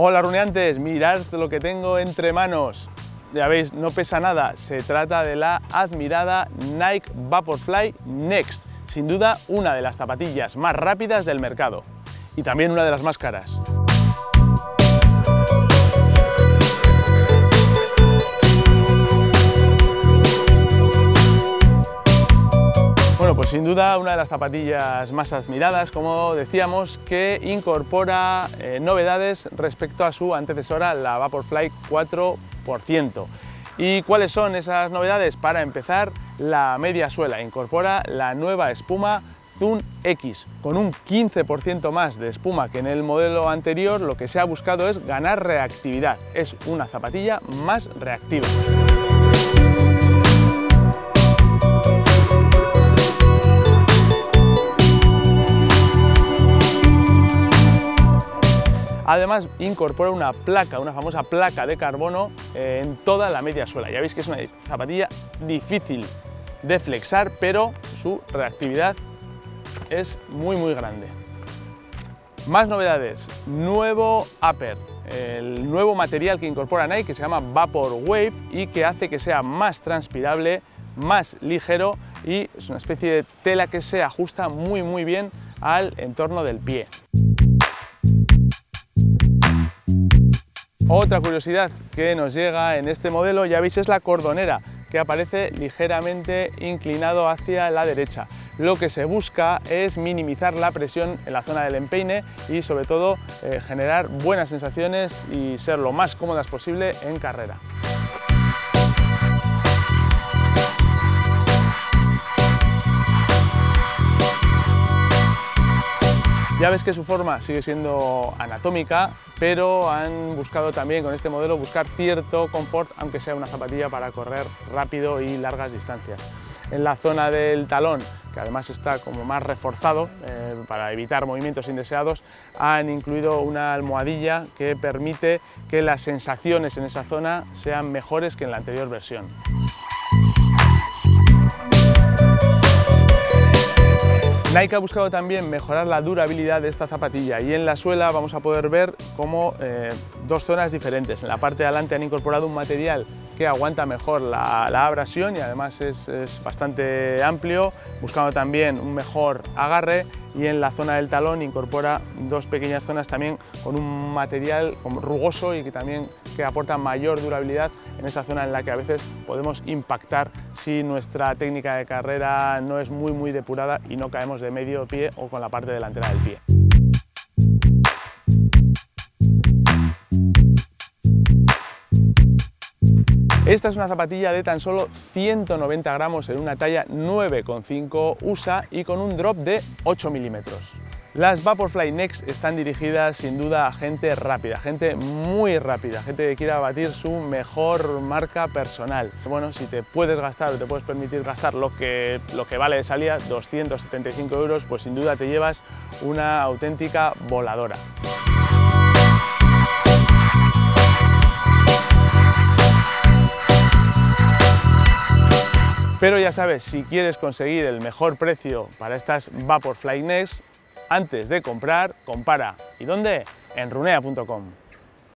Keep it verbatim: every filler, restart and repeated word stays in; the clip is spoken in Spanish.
Hola runeantes, mirad lo que tengo entre manos. Ya veis, no pesa nada, se trata de la admirada Nike Vaporfly Next, sin duda una de las zapatillas más rápidas del mercado y también una de las más caras. Bueno, pues sin duda una de las zapatillas más admiradas, como decíamos, que incorpora eh, novedades respecto a su antecesora, la Vaporfly cuatro por ciento. ¿Y cuáles son esas novedades? Para empezar, la media suela incorpora la nueva espuma ZoomX, con un quince por ciento más de espuma que en el modelo anterior. Lo que se ha buscado es ganar reactividad, es una zapatilla más reactiva. Además, incorpora una placa, una famosa placa de carbono eh, en toda la media suela. Ya veis que es una zapatilla difícil de flexar, pero su reactividad es muy muy grande. Más novedades, nuevo upper, el nuevo material que incorpora Nike, que se llama VaporWave y que hace que sea más transpirable, más ligero, y es una especie de tela que se ajusta muy muy bien al entorno del pie. Otra curiosidad que nos llega en este modelo, ya veis, es la cordonera, que aparece ligeramente inclinado hacia la derecha. Lo que se busca es minimizar la presión en la zona del empeine y sobre todo eh, generar buenas sensaciones y ser lo más cómodas posible en carrera. Ya ves que su forma sigue siendo anatómica, pero han buscado también con este modelo buscar cierto confort, aunque sea una zapatilla para correr rápido y largas distancias. En la zona del talón, que además está como más reforzado eh, para evitar movimientos indeseados, han incluido una almohadilla que permite que las sensaciones en esa zona sean mejores que en la anterior versión. Nike ha buscado también mejorar la durabilidad de esta zapatilla, y en la suela vamos a poder ver como eh, dos zonas diferentes. En la parte de adelante han incorporado un material que aguanta mejor la, la abrasión y además es, es bastante amplio, buscando también un mejor agarre, y en la zona del talón incorpora dos pequeñas zonas también con un material rugoso y que también que aporta mayor durabilidad en esa zona en la que a veces podemos impactar si nuestra técnica de carrera no es muy muy depurada y no caemos de medio pie o con la parte delantera del pie. Esta es una zapatilla de tan solo ciento noventa gramos en una talla nueve coma cinco U S A y con un drop de ocho milímetros. Las Vaporfly Next están dirigidas sin duda a gente rápida, gente muy rápida, gente que quiera batir su mejor marca personal. Bueno, si te puedes gastar o te puedes permitir gastar lo que, lo que vale de salida, doscientos setenta y cinco euros, pues sin duda te llevas una auténtica voladora. Pero ya sabes, si quieres conseguir el mejor precio para estas Vaporfly Next, antes de comprar, compara. ¿Y dónde? En Runnea punto com.